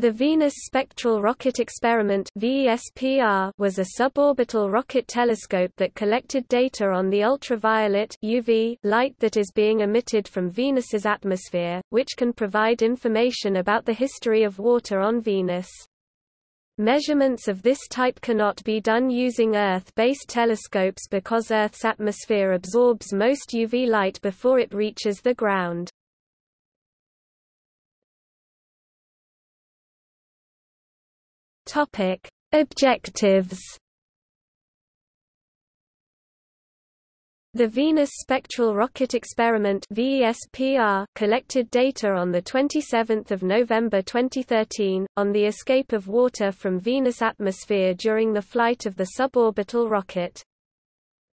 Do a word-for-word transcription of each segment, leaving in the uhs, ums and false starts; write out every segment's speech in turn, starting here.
The Venus Spectral Rocket Experiment was a suborbital rocket telescope that collected data on the ultraviolet U V light that is being emitted from Venus's atmosphere, which can provide information about the history of water on Venus. Measurements of this type cannot be done using Earth-based telescopes because Earth's atmosphere absorbs most U V light before it reaches the ground. Topic: Objectives. The Venus Spectral Rocket Experiment (V S P R) collected data on the twenty-seventh of November twenty thirteen on the escape of water from Venus atmosphere during the flight of the suborbital rocket.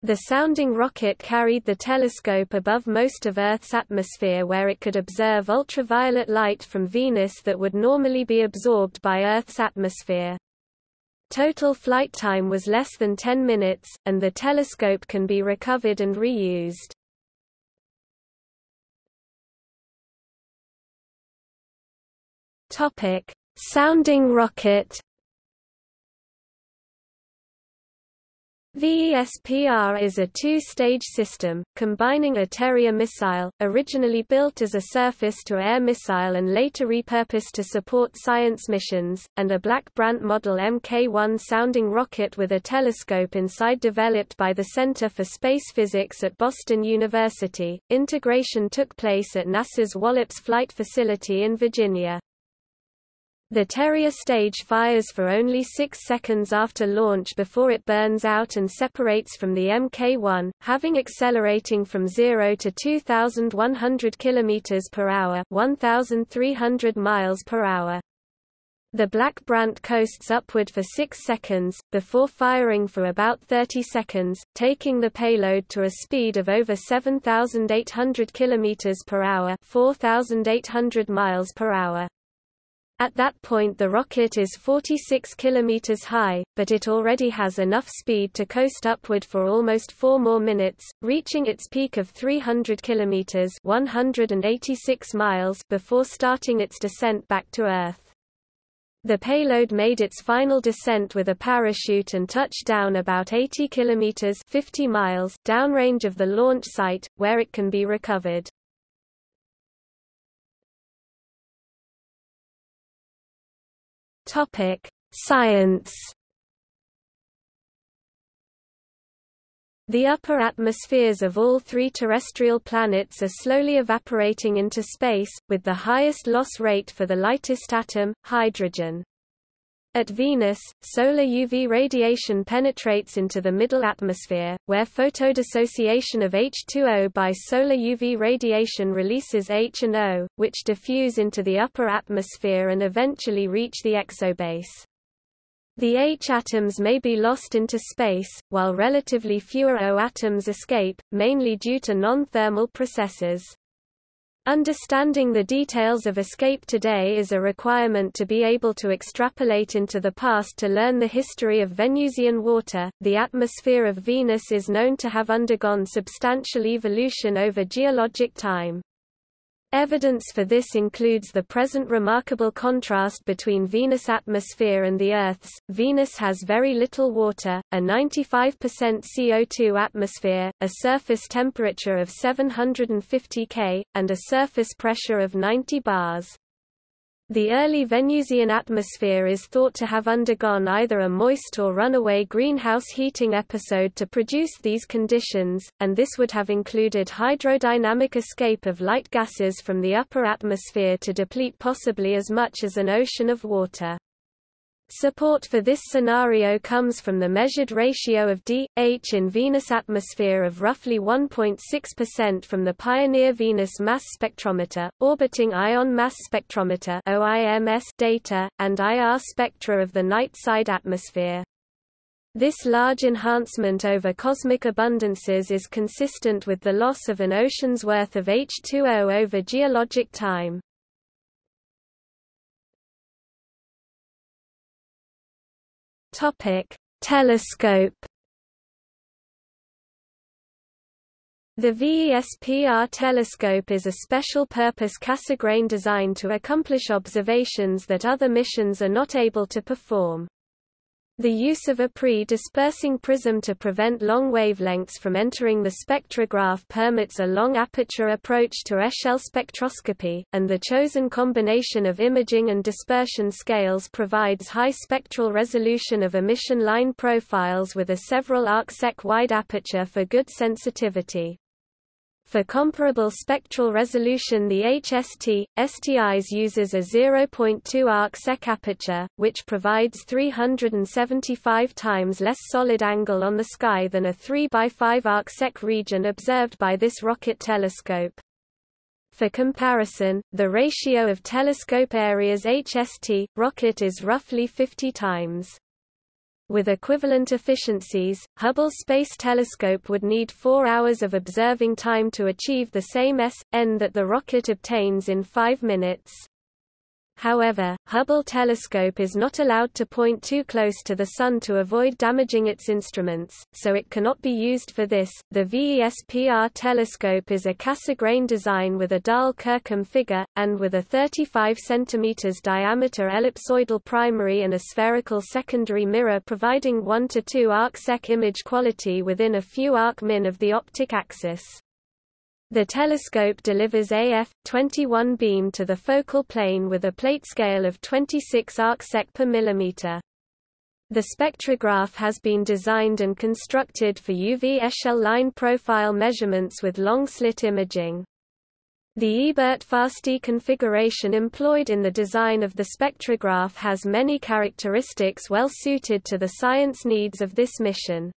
The sounding rocket carried the telescope above most of Earth's atmosphere where it could observe ultraviolet light from Venus that would normally be absorbed by Earth's atmosphere. Total flight time was less than ten minutes, and the telescope can be recovered and reused. Topic: Sounding rocket. V S P R is a two-stage system, combining a Terrier missile, originally built as a surface-to-air missile and later repurposed to support science missions, and a Black Brant model M K one sounding rocket with a telescope inside developed by the Center for Space Physics at Boston University. Integration took place at NASA's Wallops Flight Facility in Virginia. The Terrier stage fires for only six seconds after launch before it burns out and separates from the M K one, having accelerating from zero to two thousand one hundred kilometers per hour (one thousand three hundred miles per hour). The Black Brant coasts upward for six seconds, before firing for about thirty seconds, taking the payload to a speed of over seven thousand eight hundred kilometers per hour (four thousand eight hundred miles per hour). At that point the rocket is forty-six kilometers high, but it already has enough speed to coast upward for almost four more minutes, reaching its peak of three hundred kilometers (one hundred eighty-six miles) before starting its descent back to Earth. The payload made its final descent with a parachute and touched down about eighty kilometers (fifty miles) downrange of the launch site, where it can be recovered. Topic: Science. The upper atmospheres of all three terrestrial planets are slowly evaporating into space, with the highest loss rate for the lightest atom, hydrogen. At Venus, solar U V radiation penetrates into the middle atmosphere, where photodissociation of H two O by solar U V radiation releases H and O, which diffuse into the upper atmosphere and eventually reach the exobase. The H atoms may be lost into space, while relatively fewer O atoms escape, mainly due to non-thermal processes. Understanding the details of escape today is a requirement to be able to extrapolate into the past to learn the history of Venusian water. The atmosphere of Venus is known to have undergone substantial evolution over geologic time. Evidence for this includes the present remarkable contrast between Venus' atmosphere and the Earth's. Venus has very little water, a ninety-five percent C O two atmosphere, a surface temperature of seven hundred fifty Kelvin, and a surface pressure of ninety bars. The early Venusian atmosphere is thought to have undergone either a moist or runaway greenhouse heating episode to produce these conditions, and this would have included hydrodynamic escape of light gases from the upper atmosphere to deplete possibly as much as an ocean of water. Support for this scenario comes from the measured ratio of D H in Venus atmosphere of roughly one point six percent from the Pioneer Venus Mass Spectrometer, Orbiting Ion Mass Spectrometer O I M S data, and I R spectra of the night-side atmosphere. This large enhancement over cosmic abundances is consistent with the loss of an ocean's worth of H two O over geologic time. Topic: Telescope. The V E S P R telescope is a special-purpose Cassegrain design to accomplish observations that other missions are not able to perform. The use of a pre-dispersing prism to prevent long wavelengths from entering the spectrograph permits a long-aperture approach to échelle spectroscopy, and the chosen combination of imaging and dispersion scales provides high spectral resolution of emission line profiles with a several arcsec wide aperture for good sensitivity. For comparable spectral resolution, the H S T S T I S uses a zero point two arcsec aperture, which provides three hundred seventy-five times less solid angle on the sky than a three by five arcsec region observed by this rocket telescope. For comparison, the ratio of telescope areas H S T rocket is roughly fifty times. With equivalent efficiencies, Hubble Space Telescope would need four hours of observing time to achieve the same S N that the rocket obtains in five minutes. However, Hubble Telescope is not allowed to point too close to the Sun to avoid damaging its instruments, so it cannot be used for this. The V E S P R telescope is a Cassegrain design with a Dahl-Kirkham figure, and with a thirty-five centimeter diameter ellipsoidal primary and a spherical secondary mirror providing one to two arcsec image quality within a few arcmin of the optic axis. The telescope delivers A F twenty-one beam to the focal plane with a plate scale of twenty-six arcsec per millimeter. The spectrograph has been designed and constructed for U V échelle line profile measurements with long slit imaging. The Ebert-Fastie configuration employed in the design of the spectrograph has many characteristics well suited to the science needs of this mission.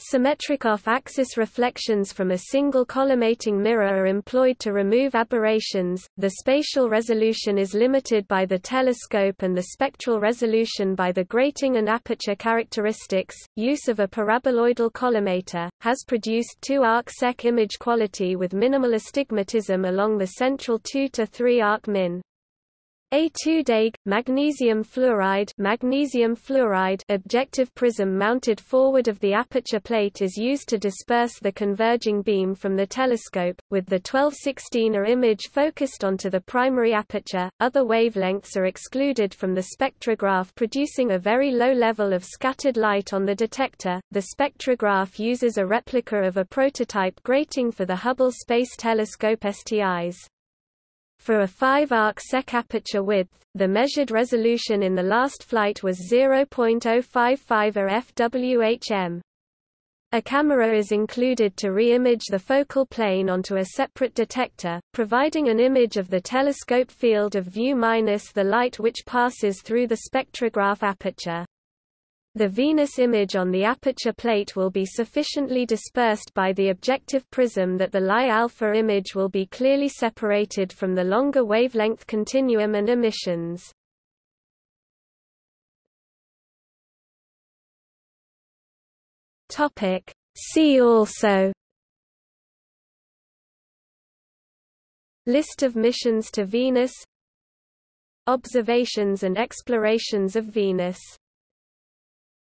Symmetric off-axis reflections from a single collimating mirror are employed to remove aberrations. The spatial resolution is limited by the telescope and the spectral resolution by the grating and aperture characteristics. Use of a paraboloidal collimator has produced two arcsec image quality with minimal astigmatism along the central two to three arcmin. A two D A G, magnesium fluoride, magnesium fluoride objective prism mounted forward of the aperture plate is used to disperse the converging beam from the telescope, with the twelve sixteener image focused onto the primary aperture. Other wavelengths are excluded from the spectrograph, producing a very low level of scattered light on the detector. The spectrograph uses a replica of a prototype grating for the Hubble Space Telescope S T I S. For a five arcsec aperture width, the measured resolution in the last flight was zero point zero five five A F W H M. A camera is included to re-image the focal plane onto a separate detector, providing an image of the telescope field of view minus the light which passes through the spectrograph aperture. The Venus image on the aperture plate will be sufficiently dispersed by the objective prism that the Ly-alpha image will be clearly separated from the longer wavelength continuum and emissions. Topic: See also List of missions to Venus, Observations and explorations of Venus.